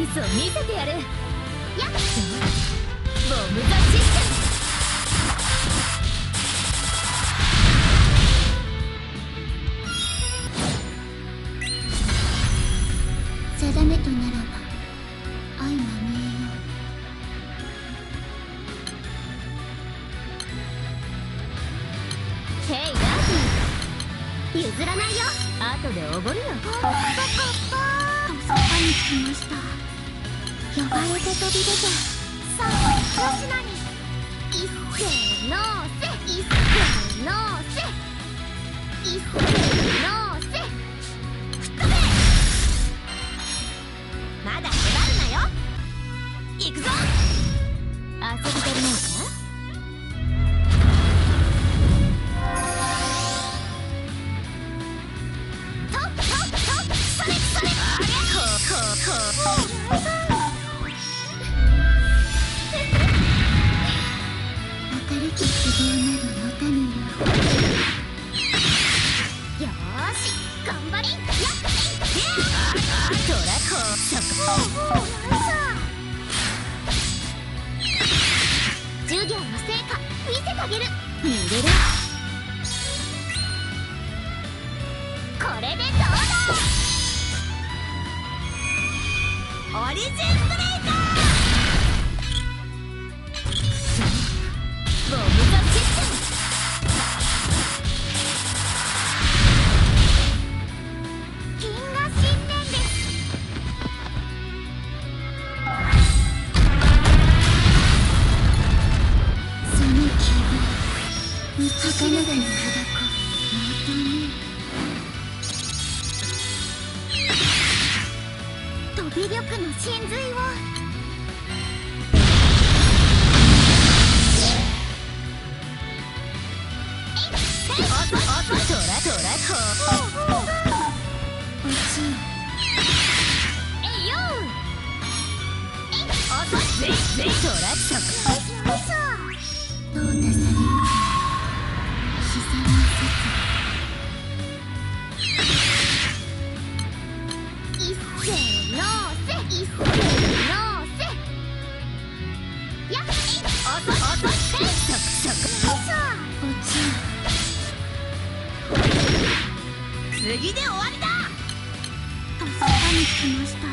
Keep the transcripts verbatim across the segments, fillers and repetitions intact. ピースを見せてやる。やっボムザシステム。 定めとならば愛が見えよう。ヘイラーティー、譲らないよ。後でおごるよ。パパパパ、そばに来ました。呼ばれて飛び出てさあお品に。いっせのせ、いっせのせ、いっせのせ。 まだ縛るなよ。行くぞ。遊び足りないか。トップトップトップ、それそれ。こここう。別れき希望などのためよ。よーし、頑張り。やっ。 授業の成果見せてあげる。見れる。これでどうだ。オリジンブレイカー。ボムザシステム。 次で終わりだ。とそばに来ました。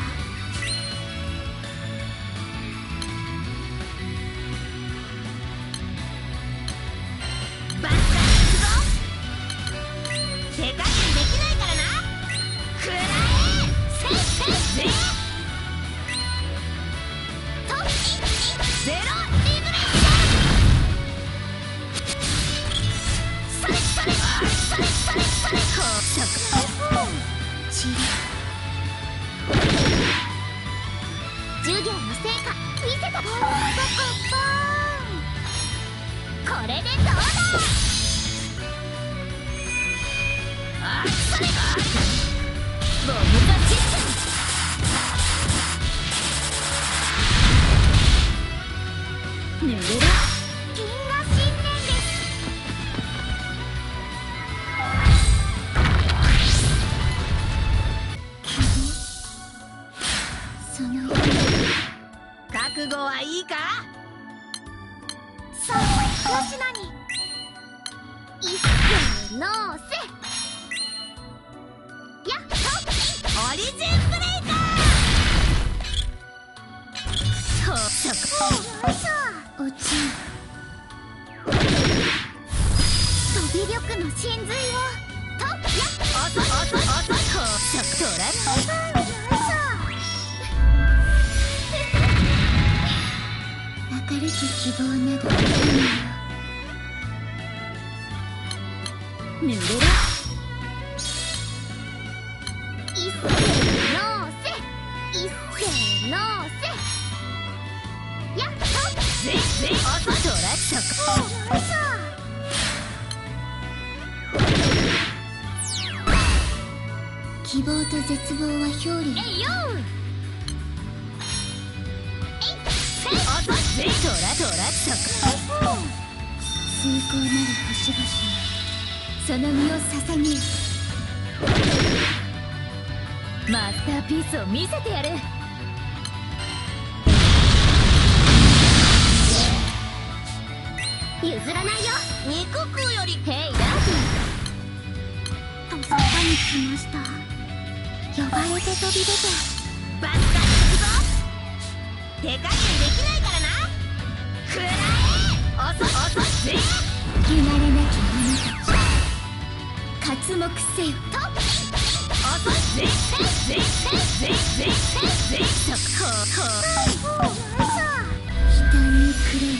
バッター行くぞ。手加減できないからな。くらえ。せっせっせ。 希望と絶望は表裏。えいよー。えい。あたせ。トラトラトラ。崇高なる星々。その身を捧げ。マスターピースを見せてやる。譲らないよ。肉食うよりヘイラブとそばに来ました。呼ばれて飛び出てバッタに行くぞ。手加減できないからな。くらえ、おそおそせよ。ゆなれなき者たち刮目せよとおそせっせっせっせっせっせっとこうこう額にくれよ。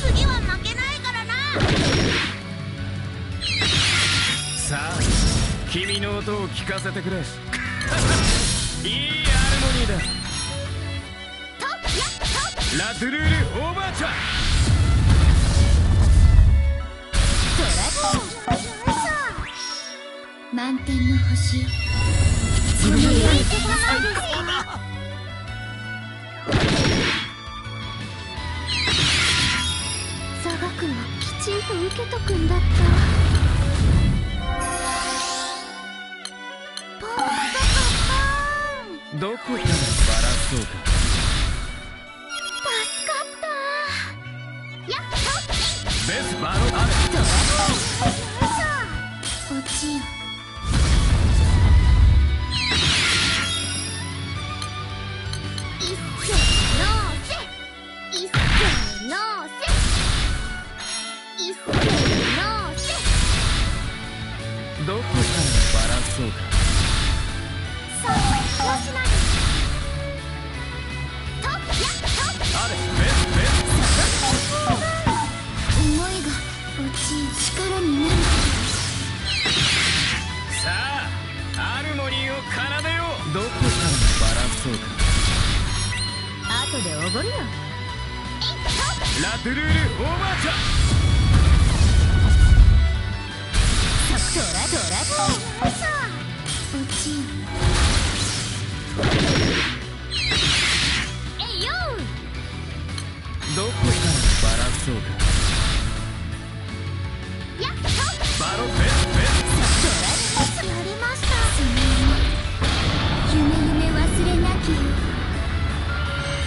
次は負けないからな。さあ、君の音を聞かせてくれ。いいハーモニーだ。ラトゥルールおばあちゃん。満天の星よ。この世界最高だ。 きちんと受けとくんだった。ポンポンポン。どこからバラそうか。助かった。やっと。ベスバロアレット。落ちよ。一斉のせ。一斉のせ。 どこからバラそうか。そう、よしなに。とやっと。あれ、べべ。思いが落ち力になる。さあ、アルモニーを奏でよう。どこからバラそうか。後でおごるよ。ラトゥルールおばあちゃん。 ドラドラドラ。落ちよ。えいよ。どこからバラそうか。やっと。バロペペ。ドラ。やりました。夢夢忘れなきゃ。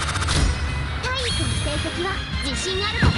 体育の成績は自信あるか。